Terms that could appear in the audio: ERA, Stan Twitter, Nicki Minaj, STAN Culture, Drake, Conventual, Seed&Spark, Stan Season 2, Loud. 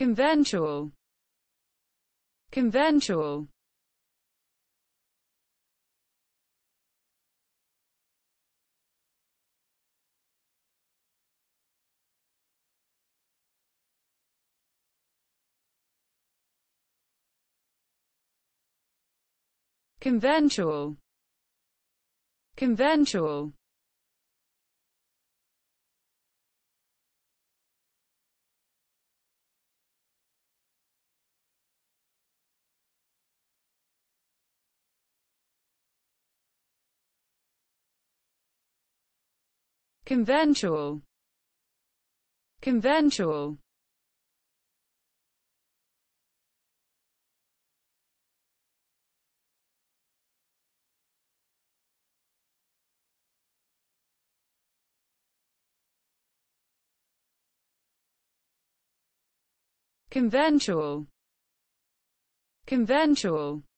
Conventual. Conventual. Conventual. Conventual. Conventual. Conventual. Conventual. Conventual.